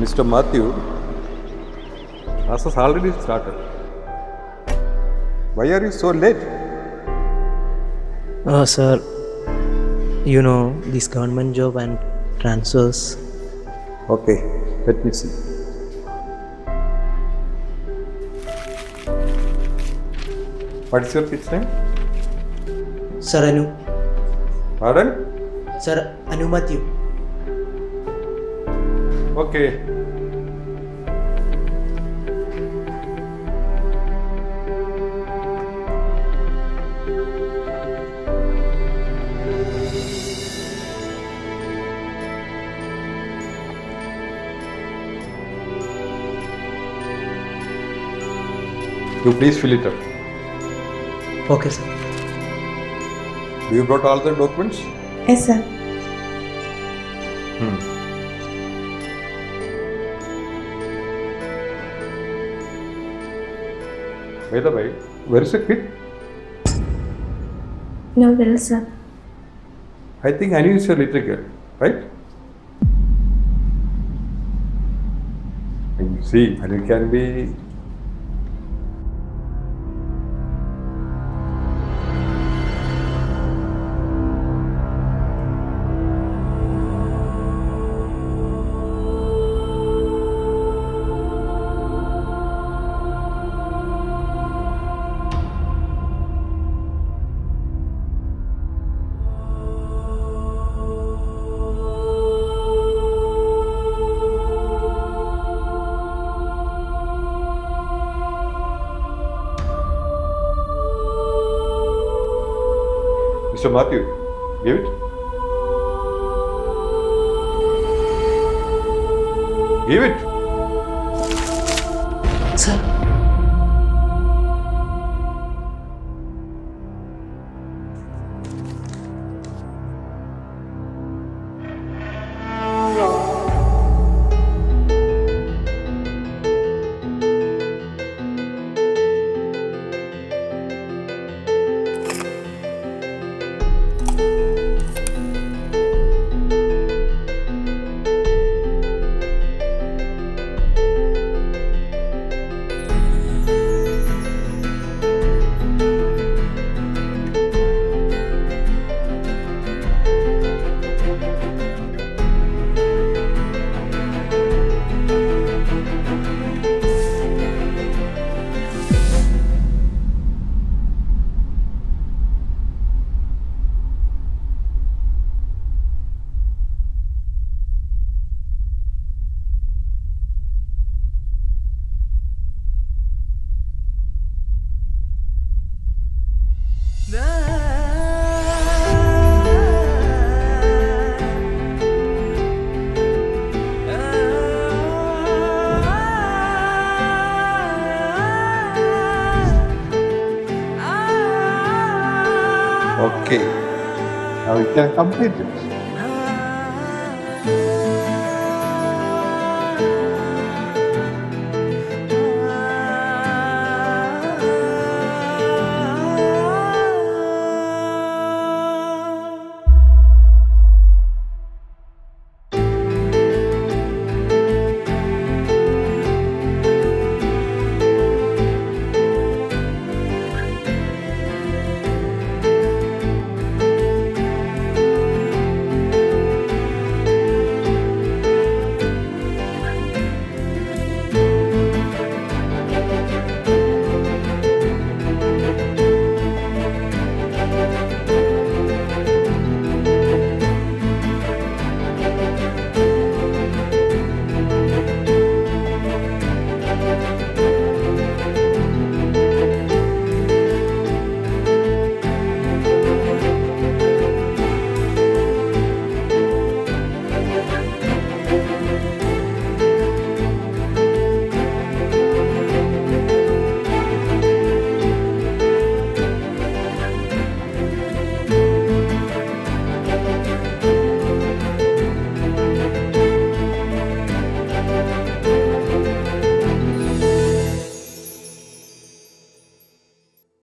Mr. Mathew, class has already started. Why are you so late? Sir, you know, this government job and transfers. Okay, let me see. What is your kid's name? Sir Anu. Pardon? Sir Anu Mathew. Okay. You please fill it up. Okay, sir. You brought all the documents? Yes, sir. By the way, where is the kid? No, there is, sir. I think Anu is a little girl, right? And you see, Anu can be Mr. Mathew, give it. Give it. Sir. Okay, now we can complete it.